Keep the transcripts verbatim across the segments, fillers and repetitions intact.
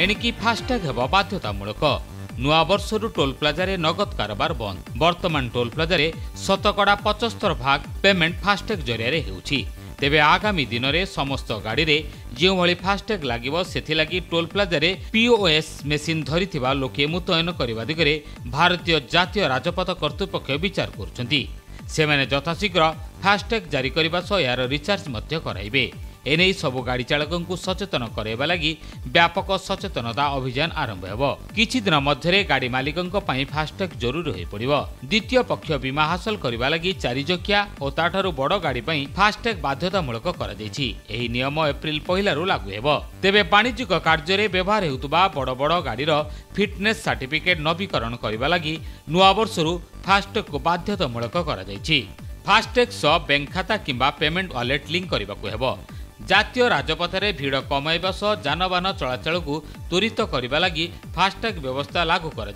एणिकी FASTag हेब बाध्यतामूलक। नुआ बर्षरु toll plaza नगद कारोबार बंद। बर्तमान टोल प्लाजा शतकड़ा पचहत्तर भाग पेमेंट फास्टैग जरिए होउछि। तेबे आगामी दिन में समस्त गाड़ी रे जो भली फास्टैग लागिबो सेथिलागि टोल प्लाजा रे पीओएस मेसीन धरिथिबा लोके मुतयन करने दिगरे भारतीय जातीय राजपथ कर्तृपक्ष विचार करुछन्ति। सेमाने यथाशीघ्र फास्टैग जारी करबा सह यार रिचार्ज मध्य कराइबे। एने सबु गाड़ी चालक सचेतन कराइबा लागि व्यापक सचेतनता अभियान आरंभ हेबो। किछि दिन मध्यरे गाड़ी मालिकक पई फास्टैग जरूर होइ पड़िबो। द्वितीय पक्ष बीमा हासिल करबा लागि चारि जकिया और ताठारु बड़ गाड़ी पई फास्टैग बाध्यतामूलक करा दैछि। एही नियम एप्रिल पहिला रु लागू हेबो। तेबे वाणिज्यिक कार्य रे व्यवहार हेतुबा बड़ बड़ गाड़ी रो फिटनेस सर्टिफिकेट नवीकरण करबा लागि नुआ वर्षरु फास्टैग को बाध्यतामूलक करा दैछि। फास्टैग सह बैंक खाता किंबा पेमेंट वालेट लिंक करबाकू हेबो। जातीय राजपथरे भीड़ कमाइबा सह जानबाहन चलाचल को त्वरित करने लगी फास्टैग व्यवस्था लागू कर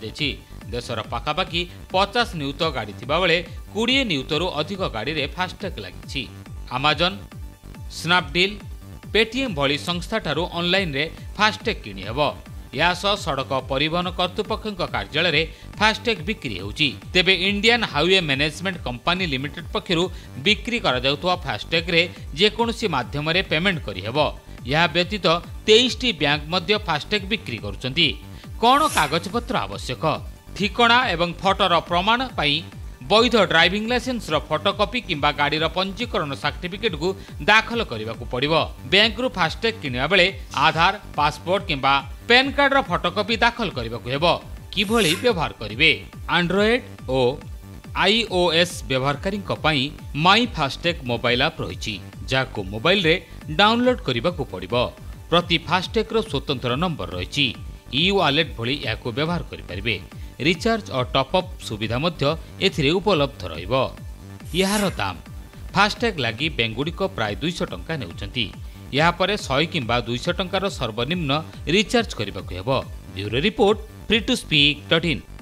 देशर पाखापाखि पचास नियुत गाड़ी थिबा बेले बीस नियुतरू अधिक गाड़ी रे फास्टैग लगी। अमेज़न, स्नैपडील, पेटीएम भली संस्था ठारू ऑनलाइन रे फास्टैग किनी हेबो। या सह सड़क परिवहन कर्तृपक्ष कार्यालय फास्टैग बिक्री होउची। तेबे Indian highway management company limited पक्षरु बिक्री करा जाउथवा फास्टैग रे जेकोसी माध्यम रे पेमेंट करी हेबो। या व्यतीत तेईस टी बैंक मध्य फास्टैग बिक्री करुचंती। कोन कागजपत्र आवश्यक? ठिकणा एवं फोटोर प्रमाण पाई वैध ड्राइविंग लाइसेंस फोटोकॉपी किंबा गाड़ी पंजीकरण सर्टिफिकेट को दाखल करने पड़ो। बैंक रु फास्टैग किनिबा बेले आधार, पासपोर्ट किंबा पैन कार्ड फोटोकॉपी दाखल करने को किभली व्यवहार करेंगे। एंड्रॉइड और आईओएस व्यवहारकारी माई फास्टैग मोबाइल आप रही जहाँ मोबाइल में डाउनलोड करने को पड़ो। प्रति फास्टैग स्वतंत्र नंबर रही इ वालेट भली याको व्यवहार करेंगे। रिचार्ज और टॉपअप सुविधा मध्य एथिरे उपलब्ध रहिबो। यार दाम फास्टैग लगी बैंकगुड़ी को प्राय दुई सौ टंका नेउचंती। या परे सौ किंबा दुई सौ टंकार सर्वनिम्न रिचार्ज करबाकू हेबो। Bureau report free to speak dot in.